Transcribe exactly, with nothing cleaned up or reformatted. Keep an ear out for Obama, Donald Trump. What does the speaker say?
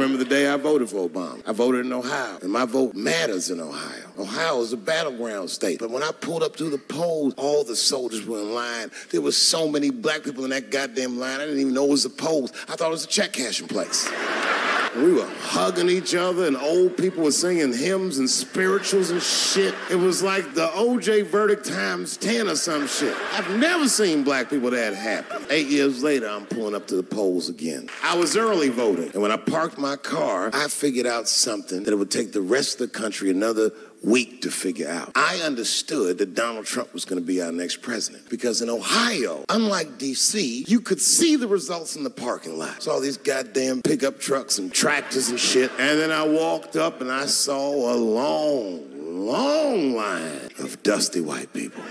remember the day I voted for Obama. I voted in Ohio, and my vote matters in Ohio. Ohio is a battleground state. But when I pulled up to the polls, all the soldiers were in line. There were so many black people in that goddamn line, I didn't even know it was the polls. I thought it was a check cashing place. And we were hugging each other, and old people were singing hymns and spirituals and shit. It was like the O J verdict times ten or some shit. I've never seen black people that happy. Eight years later, I'm pulling up to the polls again. I was early voting, and when I parked my car, I figured out something that it would take the rest of the country another week to figure out. I understood that Donald Trump was going to be our next president because in Ohio, unlike D C, you could see the results in the parking lot. Saw these goddamn pickup trucks and tractors and shit. And then I walked up and I saw a long, long line of dusty white people.